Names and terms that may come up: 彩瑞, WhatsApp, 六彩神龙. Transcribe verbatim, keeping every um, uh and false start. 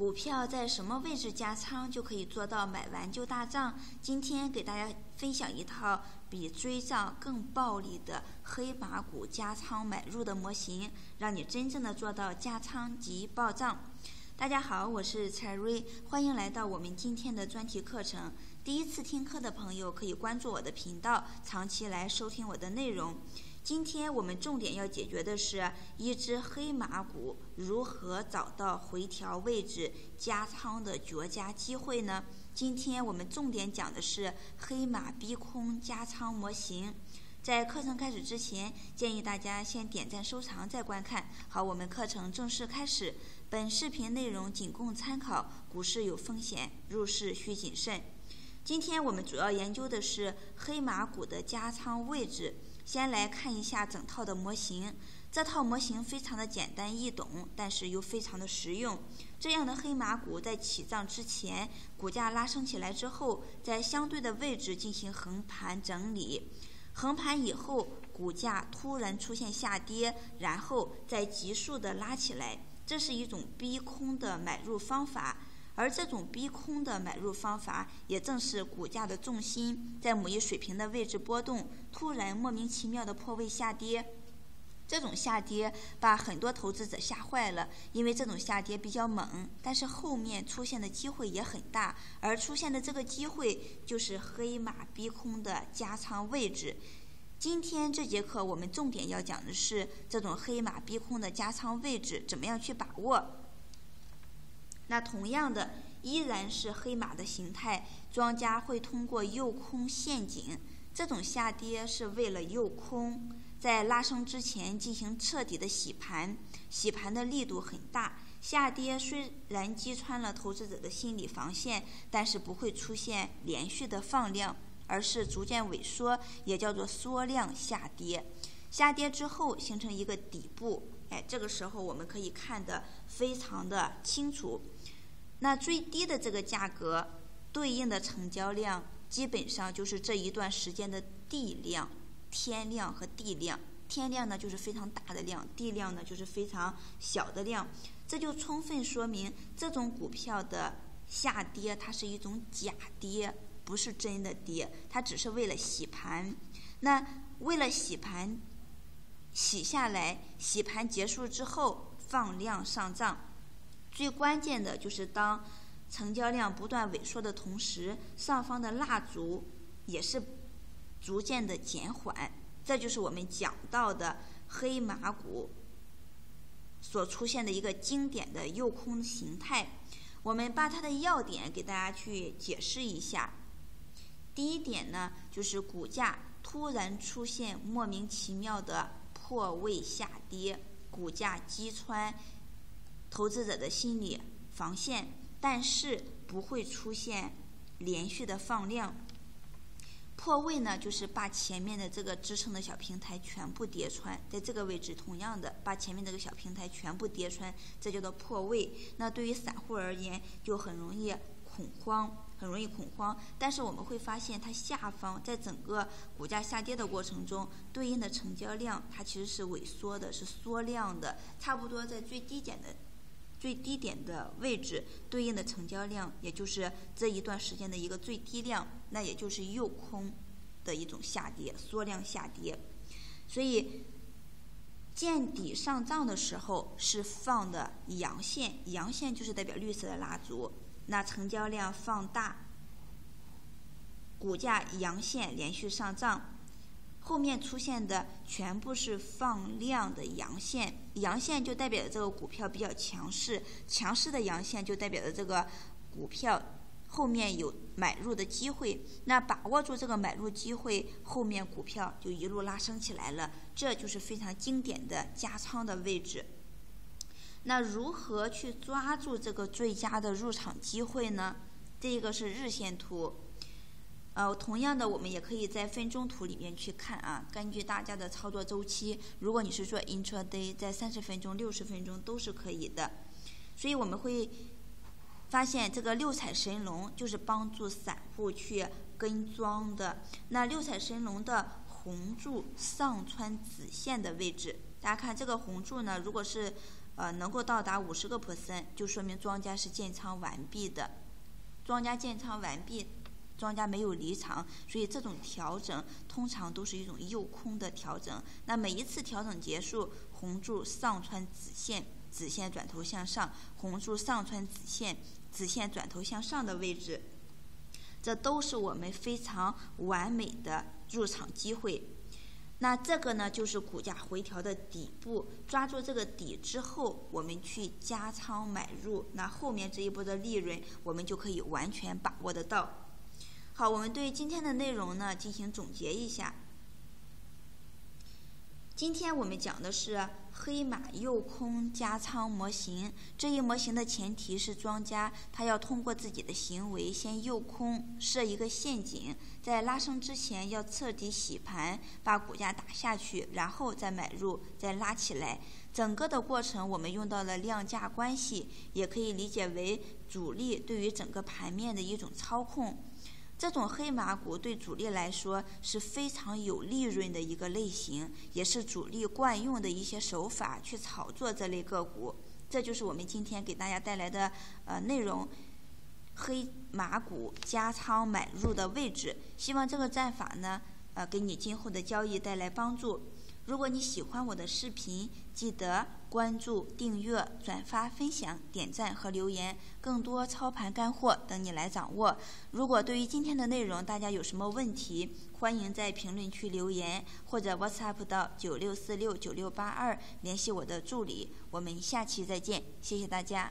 股票在什么位置加仓就可以做到买完就大涨。今天给大家分享一套比追涨更暴力的黑马股加仓买入的模型，让你真正的做到加仓即暴涨。大家好，我是彩瑞，欢迎来到我们今天的专题课程。第一次听课的朋友可以关注我的频道，长期来收听我的内容。今天我们重点要解决的是一只黑马股如何找到回调位置加仓的绝佳机会呢？今天我们重点讲的是黑马逼空加仓模型。在课程开始之前，建议大家先点赞收藏再观看。好，我们课程正式开始。本视频内容仅供参考，股市有风险，入市需谨慎。今天我们主要研究的是黑马股的加仓位置。先来看一下整套的模型，这套模型非常的简单易懂，但是又非常的实用。这样的黑马股在起涨之前，股价拉升起来之后，在相对的位置进行横盘整理。横盘以后，股价突然出现下跌，然后再急速的拉起来，这是一种逼空的买入方法。而这种逼空的买入方法，也正是股价的重心在某一水平的位置波动，突然莫名其妙的破位下跌。这种下跌把很多投资者吓坏了，因为这种下跌比较猛，但是后面出现的机会也很大，而出现的这个机会就是黑马逼空的加仓位置。今天这节课我们重点要讲的是这种黑马逼空的加仓位置怎么样去把握。那同样的，依然是黑马的形态，庄家会通过诱空陷阱，这种下跌是为了诱空，在拉升之前进行彻底的洗盘，洗盘的力度很大。下跌虽然击穿了投资者的心理防线，但是不会出现连续的放量，而是逐渐萎缩，也叫做缩量下跌。下跌之后形成一个底部，哎，这个时候我们可以看得非常的清楚。那最低的这个价格对应的成交量，基本上就是这一段时间的地量、天量和地量。天量呢就是非常大的量，地量呢就是非常小的量。这就充分说明这种股票的下跌，它是一种假跌，不是真的跌，它只是为了洗盘。那为了洗盘，洗下来，洗盘结束之后放量上涨。最关键的就是当成交量不断萎缩的同时，上方的蜡烛也是逐渐的减缓，这就是我们讲到的黑马股所出现的一个经典的诱空形态。我们把它的要点给大家去解释一下。第一点呢，就是股价突然出现莫名其妙的破位下跌，股价击穿投资者的心理防线，但是不会出现连续的放量。破位呢，就是把前面的这个支撑的小平台全部跌穿，在这个位置同样的把前面这个小平台全部跌穿，这叫做破位。那对于散户而言就很容易恐慌，很容易恐慌。但是我们会发现，它下方在整个股价下跌的过程中，对应的成交量它其实是萎缩的，是缩量的，差不多在最低点的最低点的位置，对应的成交量也就是这一段时间的一个最低量，那也就是诱空的一种下跌，缩量下跌。所以见底上涨的时候是放的阳线，阳线就是代表绿色的蜡烛。那成交量放大，股价阳线连续上涨，后面出现的全部是放量的阳线，阳线就代表着这个股票比较强势，强势的阳线就代表着这个股票后面有买入的机会。那把握住这个买入机会，后面股票就一路拉升起来了，这就是非常经典的加仓的位置。那如何去抓住这个最佳的入场机会呢？这个是日线图，呃，同样的我们也可以在分钟图里面去看啊。根据大家的操作周期，如果你是做 intraday， 在三十分钟、六十分钟都是可以的。所以我们会发现这个六彩神龙就是帮助散户去跟庄的。那六彩神龙的红柱上穿紫线的位置，大家看这个红柱呢，如果是呃，能够到达五十个 percent， 就说明庄家是建仓完毕的。庄家建仓完毕，庄家没有离场，所以这种调整通常都是一种诱空的调整。那每一次调整结束，红柱上穿紫线，紫线转头向上，红柱上穿紫线，紫线转头向上的位置，这都是我们非常完美的入场机会。 那这个呢，就是股价回调的底部，抓住这个底之后，我们去加仓买入，那后面这一波的利润，我们就可以完全把握得到。好，我们对今天的内容呢进行总结一下。今天我们讲的是黑马诱空加仓模型，这一模型的前提是庄家他要通过自己的行为先诱空，设一个陷阱，在拉升之前要彻底洗盘，把股价打下去，然后再买入，再拉起来。整个的过程我们用到了量价关系，也可以理解为主力对于整个盘面的一种操控。 这种黑马股对主力来说是非常有利润的一个类型，也是主力惯用的一些手法去炒作这类个股。这就是我们今天给大家带来的呃内容，黑马股加仓买入的位置。希望这个战法呢，呃，给你今后的交易带来帮助。如果你喜欢我的视频，记得关注、订阅、转发、分享、点赞和留言，更多操盘干货等你来掌握。如果对于今天的内容大家有什么问题，欢迎在评论区留言，或者 WhatsApp 到九六四六九六八二联系我的助理。我们下期再见，谢谢大家。